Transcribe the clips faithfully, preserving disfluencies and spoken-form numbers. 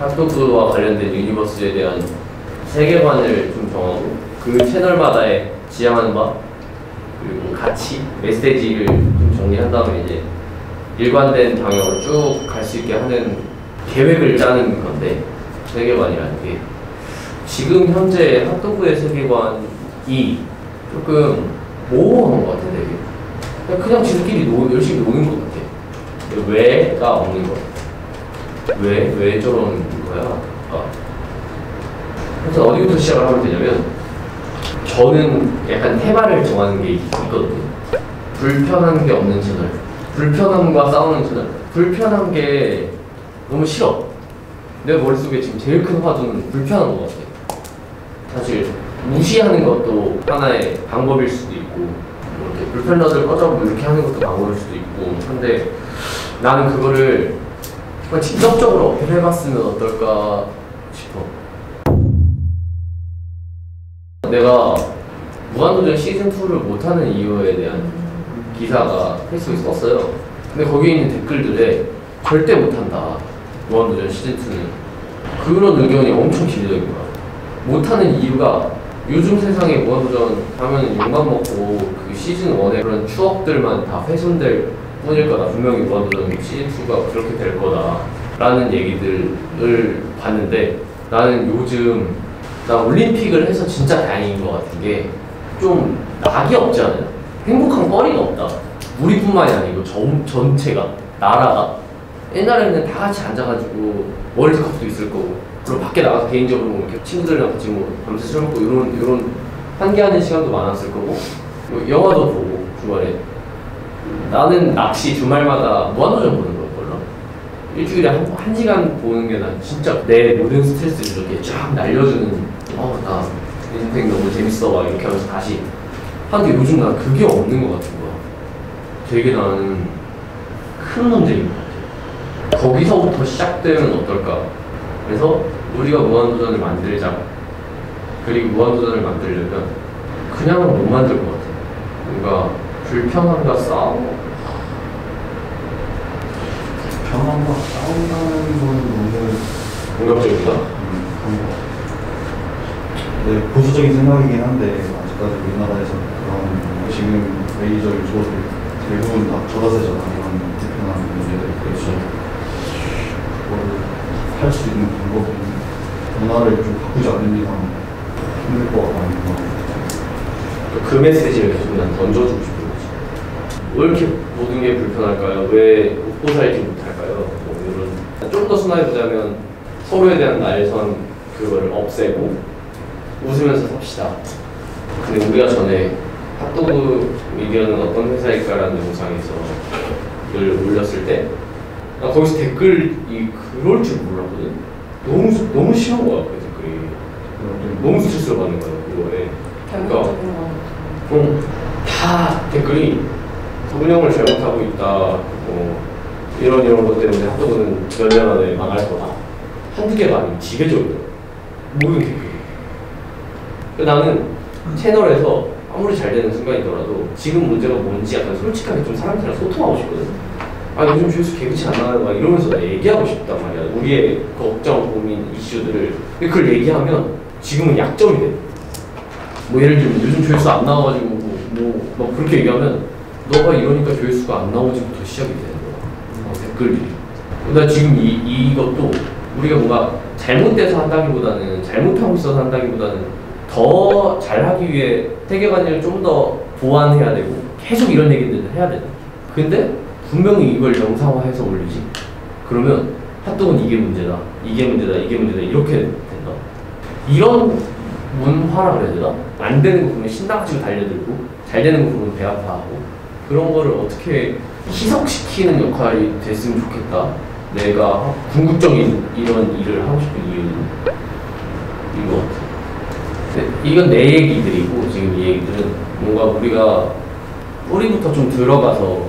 핫도그와 관련된 유니버스에 대한 세계관을 좀 정하고 그 채널마다의 지향하는 바 그리고 가치, 메시지를 좀 정리한 다음에 이제 일관된 방향으로 쭉 갈 수 있게 하는 계획을 짜는 건데, 세계관이라는 게 지금 현재 핫도그의 세계관이 조금 모호한 것 같은데, 그냥, 그냥 지들끼리 노, 열심히 노는 것 같아. 왜가 없는 거. 왜? 왜 저런 거야? 아. 그래서 어디부터 시작을 하면 되냐면, 저는 약간 테마를 정하는 게 있거든요. 불편한 게 없는 채널, 불편함과 싸우는 채널. 불편한 게 너무 싫어. 내 머릿속에 지금 제일 큰 화두는 불편한 것 같아. 사실 무시하는 것도 하나의 방법일 수도 있고, 뭐 이렇게 불편러들 꺼져보고 이렇게 하는 것도 방법일 수도 있고, 근데 나는 그거를 정말 직접적으로 해봤으면 어떨까 싶어. 내가 무한도전 시즌이를 못하는 이유에 대한 기사가 페이스북에 떴어요. 근데 거기에 있는 댓글들에 절대 못한다, 무한도전 시즌이는. 그런 의견이 엄청 길더라고요. 못하는 이유가 요즘 세상에 무한도전 하면 욕만 먹고 그 시즌 일의 그런 추억들만 다 훼손될 뿐일 거다, 분명히 무한도전 시즌이가 그렇게 될 거다 라는 얘기들을 봤는데, 나는 요즘 나 올림픽을 해서 진짜 다행인 것 같은 게 좀 낙이 없지 않아요? 행복한 거리가 없다. 우리뿐만이 아니고 전, 전체가, 나라가. 옛날에는 다 같이 앉아가지고 월드컵도 있을 거고, 그리고 밖에 나가서 개인적으로 이렇게 친구들이랑 같이 뭐 밤새 술 먹고 이런 이런 환기하는 시간도 많았을 거고, 뭐 영화도 보고 주말에. 나는 낚시 주말마다 무한도전 보는 거 몰라. 일주일에 한, 한 시간 보는 게 난 진짜 내 모든 스트레스를 이렇게 쫙 날려주는, 어 나 내 인생 너무 재밌어 막 이렇게 하면서 다시 하는데, 요즘 난 그게 없는 거 같은 거야. 되게 나는 큰 문제인 거 같아. 거기서부터 시작되면 어떨까. 그래서 우리가 무한도전을 만들자. 그리고 무한도전을 만들려면 그냥은 못 만들 것 같아. 뭔가 불편함과 싸움? 불편함과 싸운다는 건 너무 공격적이다? 음, 그런 것 같아. 보수적인 생각이긴 한데, 아직까지 우리나라에서 그런 지금 메이저인 조사들 대부분 다 저자세잖아. 이런 불편한 문제들이. 그렇죠. 그걸 할 수 있는 방법은 문화를 좀 바꾸지 않는 이상 힘들 것 같아요. 그 메시지를 계속 난 던져주고 싶은 거지. 왜 이렇게 모든 게 불편할까요? 왜 웃고 살지 못할까요? 뭐 이런. 좀 더 순화해보자면, 서로에 대한 날선 그거를 없애고 웃으면서 삽시다. 근데 우리가 전에 핫도그 미디어는 어떤 회사일까라는 영상에서 를 올렸을 때, 나 거기서 댓글이 그럴 줄 몰랐거든. 너무 너무 심한 거야 그 댓글이. 너무 스트레스를 받는 거야 그거에. 그러니까 응, 다 댓글이 운영을 잘못하고 있다, 뭐 이런 이런 것 때문에 핫도그는 몇 년 안에 망할 거다, 한두 개가 아니면 지배적으로 모든 댓글이. 그러니까 나는 채널에서 아무리 잘 되는 순간이더라도 지금 문제가 뭔지 약간 솔직하게 좀 사람들이랑 소통하고 싶거든. 아 요즘 조회수 개그치 안 나와요 막 이러면서 얘기하고 싶단 말이야, 우리의 걱정, 고민, 이슈들을. 근데 그걸 얘기하면 지금은 약점이 돼. 뭐 예를 들면 요즘 조회수 안 나와가지고 뭐 막 그렇게 얘기하면 너가 이러니까 조회수가 안 나오지부터 시작이 되는 거야. 어, 댓글들이. 나 지금 이, 이것도 우리가 뭔가 잘못돼서 한다기보다는, 잘못하고 있어서 한다기보다는 더 잘하기 위해 세계관을 좀 더 보완해야 되고 계속 이런 얘기들을 해야 돼. 근데 분명히 이걸 영상화해서 올리지. 그러면 핫도그는 이게 문제다, 이게 문제다, 이게 문제다 이렇게 된다. 이런 문화라 그래야 되나? 안 되는 거 보면 신나가지고 달려들고, 잘 되는 거 보면 배 아파하고, 그런 거를 어떻게 희석시키는 역할이 됐으면 좋겠다. 내가 궁극적인 이런 일을 하고 싶은 이유는 이거 같아. 이건 내 얘기들이고, 지금 이 얘기들은 뭔가 우리가 뿌리부터 좀 들어가서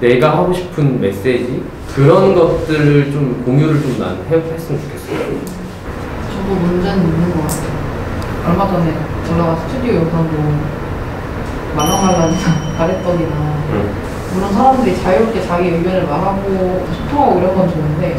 내가 하고 싶은 메시지? 그런 것들을 좀 공유를 좀 난 했으면 좋겠어요. 저도 문제는 있는 것 같아요. 얼마 전에 제가 스튜디오 영상도 말랑말랑 가래떡이나 응. 물론 사람들이 자유롭게 자기 의견을 말하고 소통하고 이런 건 좋은데,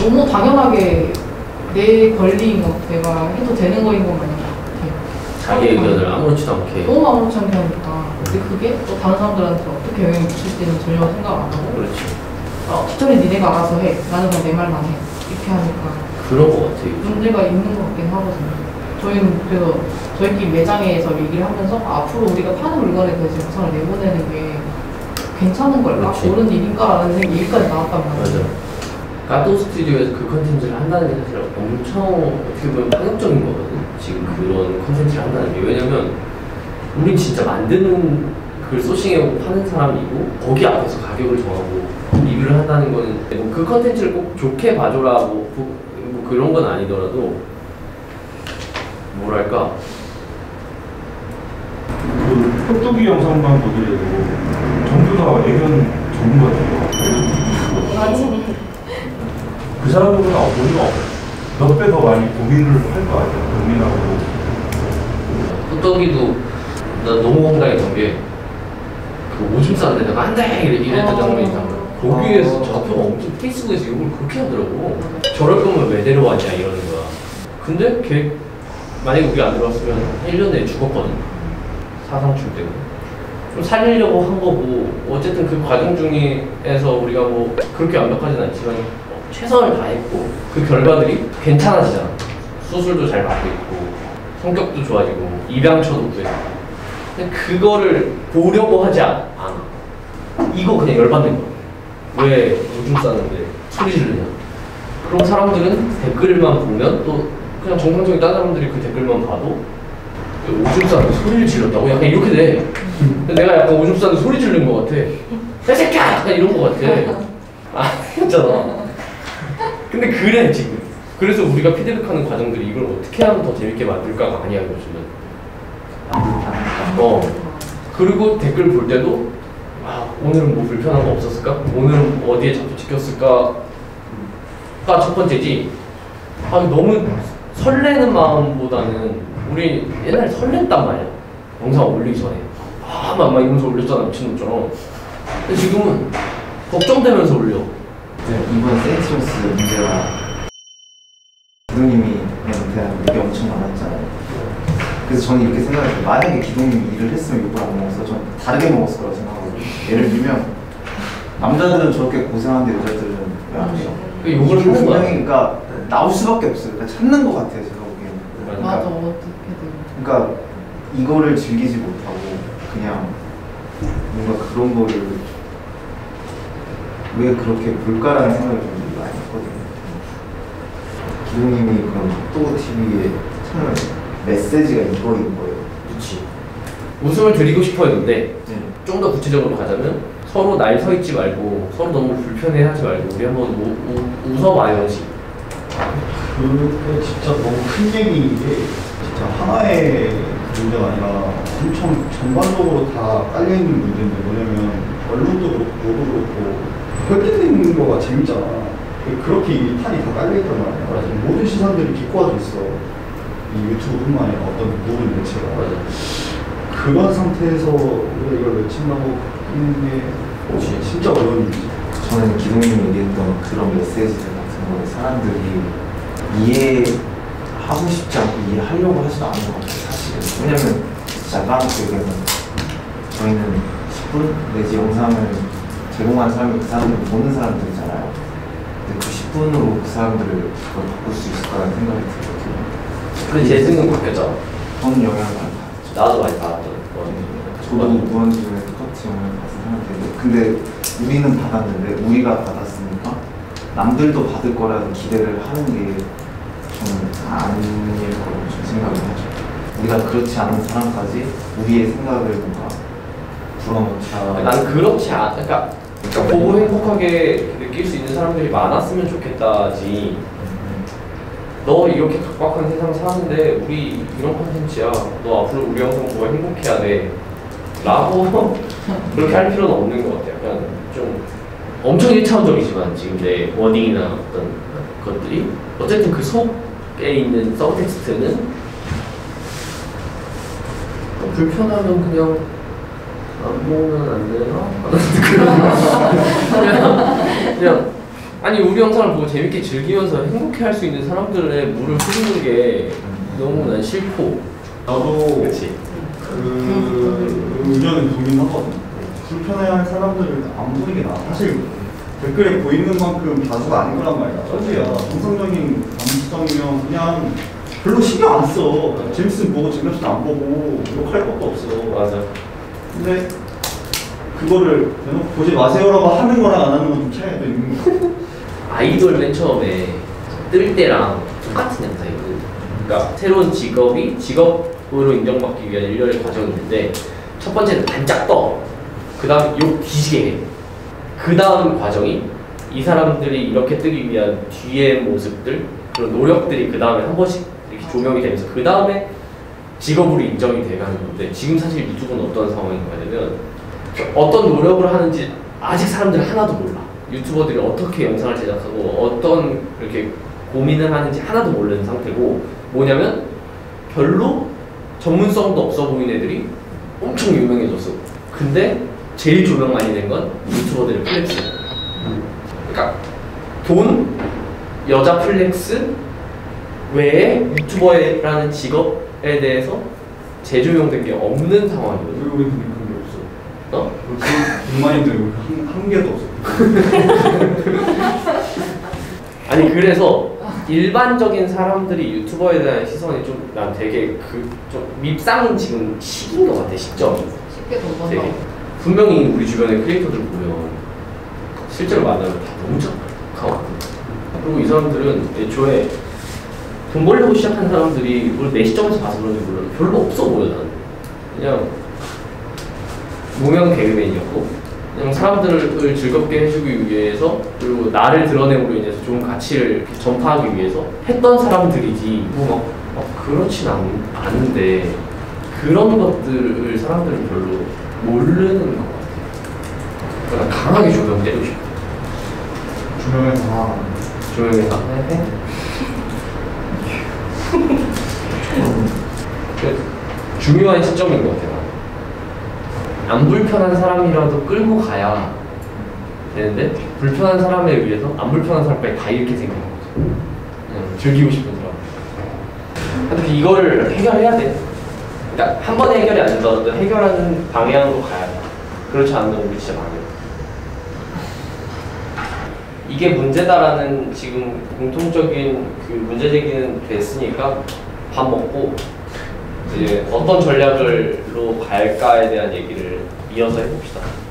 너무 당연하게 내 권리인 것, 내가 해도 되는 거인 것 마냥 자기 의견을 아무렇지도 않게 너무 아무렇지 않게 하니까. 근데 그게 또 다른 사람들한테 어떻게 영향을 미칠 때는 전혀 생각 안 하고, 그렇지, 어, 기존에 니네가 알아서 해, 나는 그냥 내 말만 해, 이렇게 하니까 그런 것 같아요. 문제가 있는 것 같긴 하거든요. 저희는 그래서 저희끼리 매장에서 얘기를 하면서 앞으로 우리가 파는 물건에 대해서 영상을 내보내는 게 괜찮은 걸까? 옳은 일인가라는 생각이 여기까지 나왔단 말이에요. 까또 스튜디오에서 그 컨텐츠를 한다는 게 사실 엄청 어떻게 보면 파격적인 거거든요. 지금 그런 컨텐츠를 한다는 게, 왜냐면 우린 진짜 만드는 그 소싱하고 파는 사람이고 거기 앞에서 가격을 정하고 리뷰를 한다는 거는 뭐 그 컨텐츠를 꼭 좋게 봐줘라 뭐, 뭐 그런 건 아니더라도 뭐랄까, 그 협두기 영상만 보더라도 전부 다 애견 전문가들이에요. 그 사람들은 우리가 몇 배 더 많이 고민을 할 거 아니야. 고민하고 협두기도 나 너무 황당했던 게, 그 오줌 싸는데 내가 한 대! 이랬던 장면이 있단 말이야. 거기에서 좌표가 엄청 페이스북에서 욕을 그렇게 하더라고. 저럴 거면 왜 데려왔냐 이러는 거야. 근데 걔 만약에 우리 안 들어왔으면 일 년에 죽었거든. 사상충 때문에 좀 살리려고 한 거고, 어쨌든 그 과정 중에서 우리가 뭐 그렇게 완벽하진 않지만 최선을 다했고, 그 결과들이 괜찮아지잖아. 수술도 잘 받고 있고, 성격도 좋아지고, 입양처도 구했고. 근데 그거를 보려고 하지 않아. 이거 그냥 열받는 거야. 왜 오줌 싸는데 소리 지르냐. 그런 사람들은 댓글만 보면, 또 그냥 정상적인 다른 사람들이 그 댓글만 봐도 오줌 싸는데 소리를 질렀다고? 약간 이렇게 돼. 내가 약간 오줌 싸는데 소리 지르는 거 같아. 야 새끼야! 약간 이런 거 같아. 아, 그랬잖아. 근데 그래 지금. 그래서 우리가 피드백하는 과정들이 이걸 어떻게 하면 더 재밌게 만들까가 아니야 요즘은. 어. 그리고 댓글 볼 때도, 아, 오늘은 뭐 불편한 거 없었을까? 오늘은 어디에 잡혀 찍혔을까? 가 첫 번째지. 아, 너무 설레는 마음보다는, 우리 옛날에 설렜단 말이야. 영상 올리기 전에. 아, 막, 막 이러면서 올렸잖아, 미친놈처럼. 근데 지금은 걱정되면서 올려. 네, 이번 세이스로스 문제와 기동님이 대한 얘기 엄청 많았잖아요. 그래서 저는 이렇게 생각해요. 만약에 기동님이 일을 했으면 욕을 안 먹었어. 저는 다르게 먹었을 거라고 생각하거든요. 예를 들면 남자들은 저렇게 고생하는데 여자들은 왜 안 해요? 그 욕을 하는 거야. 그러니까 나올 수밖에 없어요. 그러니까 찾는 것 같아요, 제가 보기에는. 그러니까, 맞아, 어떻게든. 그러니까 이거를 즐기지 못하고 그냥 뭔가 그런 거를 왜 그렇게 볼까라는 생각을 좀 많이 했거든요. 기동님이 그럼 또 티비에 채널을 메시지가 이거인 거예요. 그치. 웃음을 드리고 싶어 했는데, 응. 좀 더 구체적으로 가자면, 서로 날 서 있지 말고, 서로 너무 불편해 하지 말고, 우리 한번 우, 우, 웃어봐야지. 그게 진짜 너무 큰 얘기인 게, 진짜 하나의 문제가 아니라, 엄청 전반적으로 다 깔려있는 문제인데, 뭐냐면, 언론도 그렇고, 너도 그렇고, 펼쳐지는 거가 재밌잖아. 그렇게 이 탄이 다 깔려있단 말이야. 맞아. 모든 시선들이 기꼬아져 있어. 이 유튜브뿐만 아니라 어떤 부분 매체가. 맞아. 그런 상태에서 우리가 이걸 외친다고 하는 게 어, 진짜 어려운 일이지. 저는 기동님이 얘기했던 그런 메시지들 같은 거에 사람들이 이해하고 싶지 않고 이해하려고 하지도 않은 것 같아요, 사실은. 왜냐면 진짜 아까 얘기했던 저희는 십 분 내지 영상을 제공한 사람이 그 사람들을 보는 사람들이잖아요. 근데 그 십 분으로 그 사람들을 그걸 바꿀 수 있을까라는 생각이 들거든요. 근데 제 생각은 바뀌었잖아. 저는 영향을 많이 받았죠. 나도 많이 받았죠. 저도 무한지에 똑같이 영향을 받은 사람인데, 근데 우리는 받았는데, 우리가 받았으니까 남들도 받을 거라는 기대를 하는 게 저는 아닐 거라고 좀 생각을 하죠. 우리가 그렇지 않은 사람까지 우리의 생각을 뭔가 불어넣자. 난 그렇지 않... 그러니까, 그러니까 보고 행복하게 느낄 수 있는 사람들이 많았으면 좋겠다지. 너 이렇게 각박한 세상 사는데 우리 이런 콘텐츠야, 너 앞으로 우리 영상 보고 행복해야 돼 라고 그렇게 할 필요는 없는 것 같아요. 약간 좀 엄청 일차원적이지만 지금 내 워딩이나 어떤 것들이 어쨌든 그 속에 있는 서브텍스트는 불편하면 그냥 안 보면 안 되나? 그냥, 그냥 아니 우리 영상을 보고 재밌게 즐기면서 행복해 할 수 있는 사람들의 물을 흐르는 게 너무 난 싫고. 나도 그치. 그 의견은 동의하거든. 불편해할 사람들을 안 보는 게 나아. 사실 댓글에 보이는 만큼 다수가 아닌 거란 말이야. 솔직히야 정상적인 감수성이면 그냥 별로 신경 안 써. 재밌으면 보고 재밌으면 안 보고 욕할 것도 없어. 맞아. 근데 그거를 대놓고 보지 마세요라고 하는 거랑 안 하는 건 좀 차이가 있는 거 같아. 아이돌 맨 처음에 뜰 때랑 똑같은 영상이거든. 그러니까 새로운 직업이 직업으로 인정받기 위한 일련의 과정인데 첫 번째는 반짝 떠. 그 다음 욕 뒤지게 해. 그 다음 과정이 이 사람들이 이렇게 뜨기 위한 뒤의 모습들, 그런 노력들이 그 다음에 한 번씩 이렇게 조명이 되면서 그 다음에 직업으로 인정이 돼가는 건데, 지금 사실 유튜브는 어떤 상황인 거냐면 어떤 노력을 하는지 아직 사람들이 하나도 몰라. 유튜버들이 어떻게 영상을 제작하고 어떤 이렇게 고민을 하는지 하나도 모르는 상태고, 뭐냐면 별로 전문성도 없어 보이는 애들이 엄청 유명해졌어. 근데 제일 조명 많이 된 건 유튜버들의 플렉스. 그러니까 돈, 여자 플렉스 외에 유튜버라는 직업에 대해서 재조명된 게 없는 상황이거든. 외국인 분이 그런 게 없어. 어? 백만인데 한, 한 개도 없어. 아니 그래서 일반적인 사람들이 유튜버에 대한 시선이 좀 난 되게 그 좀 밉상은 지금 시기인 것 같아. 시점이 쉽게 넘어서 분명히 우리 주변에 크리에이터들 보면 실제로 만나면 다 너무 착하고, 그리고 이 사람들은 애초에 돈 벌려고 시작한 사람들이 물론 내 시점에서 봐서 그런지 몰라도 별로 없어 보여. 나는 그냥 무명 개그맨이었고 그냥 사람들을 즐겁게 해주기 위해서, 그리고 나를 드러내므로 인해서 좋은 가치를 전파하기 위해서 했던 사람들이지 뭐 막 막 그렇진 않, 않은데 그런 것들을 사람들은 별로 모르는 것 같아요. 그러니까 강하게 조명 때리고 싶어. 조명해서 조명해서 네. 중요한 시점인 것 같아요. 안 불편한 사람이라도 끌고 가야 되는데 불편한 사람에 의해서 안 불편한 사람까지 다 이렇게 생기는 거죠. 즐기고 싶은 사람. 근데 이거를 해결해야 돼. 그러니까 한 번에 해결이 안 된다고 해결하는 방향으로 가야 돼. 그렇지 않으면 우리 진짜 망해. 이게 문제다라는 지금 공통적인 그 문제제기는 됐으니까 밥 먹고 이제 어떤 전략으로 갈까에 대한 얘기를 이어서 해봅시다.